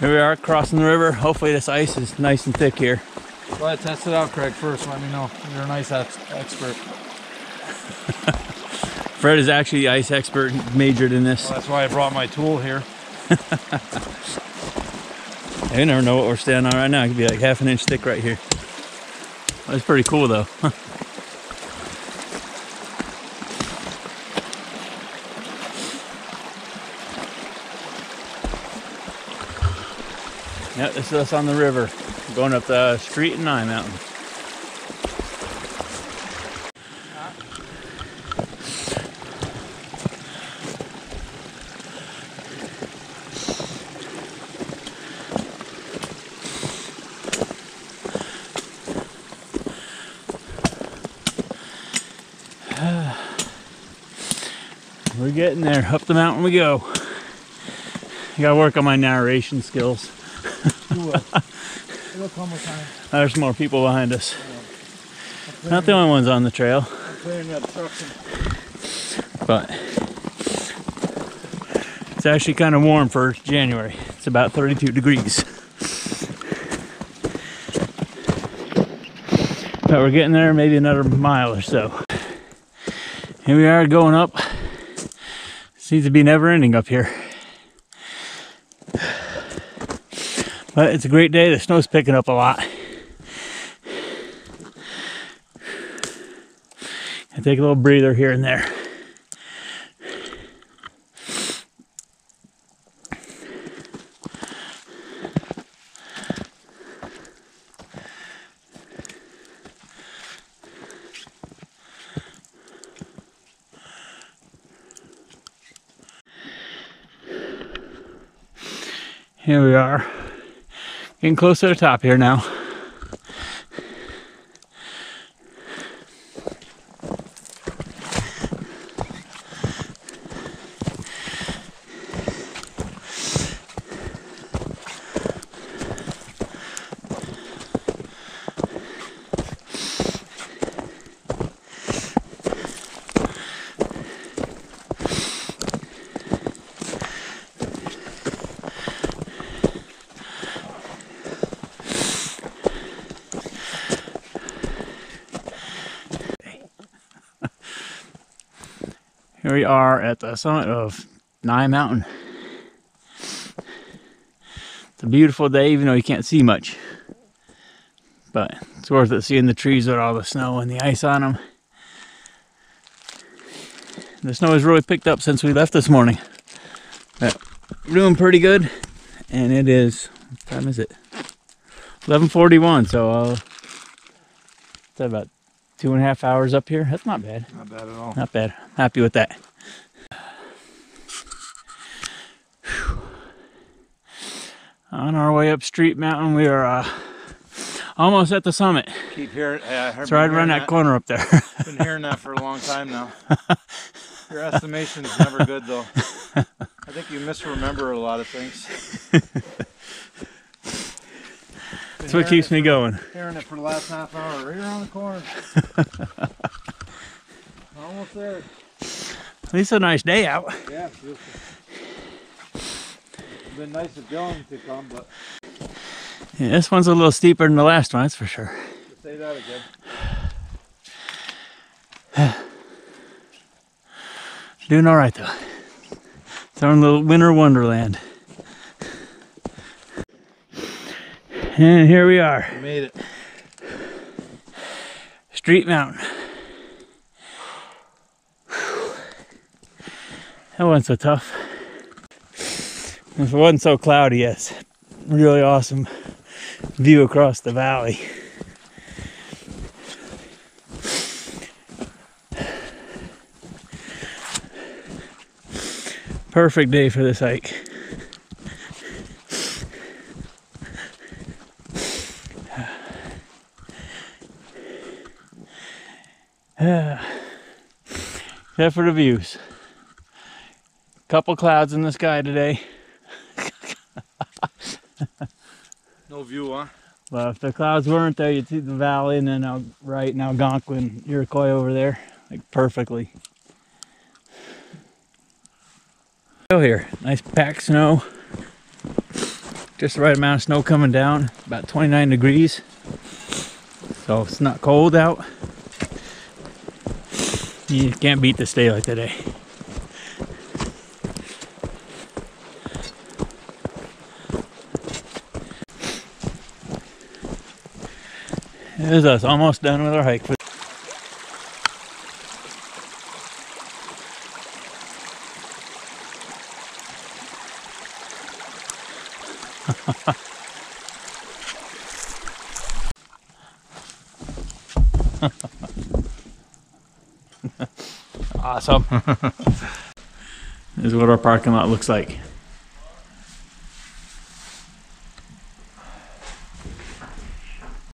Here we are crossing the river. Hopefully this ice is nice and thick here. Well, I test it out, Craig, first. Let me know. You're an ice expert. Fred is actually ice expert. He majored in this. Well, that's why I brought my tool here. You never know what we're standing on right now. It could be like half an inch thick right here. That's pretty cool though. Yep, this is us on the river, going up the street in Nye Mountain. We're getting there, up the mountain we go. I gotta work on my narration skills. You will. It'll come with time. There's more people behind us. Yeah. Not the only ones on the trail. But it's actually kind of warm for January. It's about 32 degrees. But we're getting there, maybe another mile or so. Here we are going up. Seems to be never ending up here. But it's a great day. The snow's picking up a lot. I take a little breather here and there. Here we are. Getting close to the top here now. Here we are at the summit of Nye Mountain. It's a beautiful day, even though you can't see much. But it's worth it seeing the trees with all the snow and the ice on them. The snow has really picked up since we left this morning. But we're doing pretty good. And it is, what time is it? 11:41, so it's about 2.5 hours up here. That's not bad. Not bad at all. Not bad. Happy with that. Whew. On our way up Street Mountain, we are almost at the summit. Keep hearing. It's right around that corner up there. Been hearing that for a long time now. Your estimation is never good though. I think you misremember a lot of things. That's what keeps me going. Hearing it for the last half hour, right around the corner. Almost there. At least a nice day out. Yeah, beautiful. It's been nice of Dylan to come, but... Yeah, this one's a little steeper than the last one, that's for sure. Let's say that again. Doing all right, though. It's our little winter wonderland. And here we are. We made it. Street Mountain. Whew. That wasn't so tough. If it wasn't so cloudy, yes. Really awesome view across the valley. Perfect day for this hike. Except for the views. Couple clouds in the sky today. No view, huh? Well, if the clouds weren't there, you'd see the valley and then out right in Algonquin, Iroquois over there, like perfectly. Still here, nice packed snow. Just the right amount of snow coming down, about 29 degrees. So it's not cold out. You can't beat this day like today. There's us, almost done with our hike. Awesome. This is what our parking lot looks like.